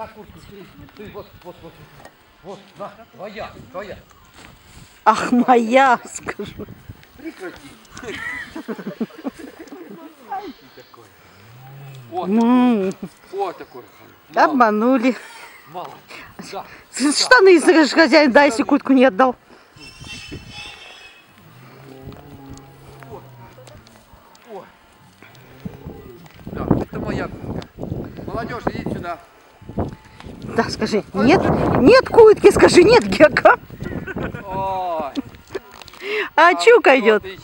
На куртку, смотри. Ты вот, на, твоя. Ах, моя, скажу. Прекрати. Вот такой. Обманули. Мало. Штаны изрежешь, хозяин, да, если куртку не отдал. Да, это моя куртка. Молодежь, идите сюда. Да, скажи, нет куртки, скажи, нет гека. Ой. А чука идет.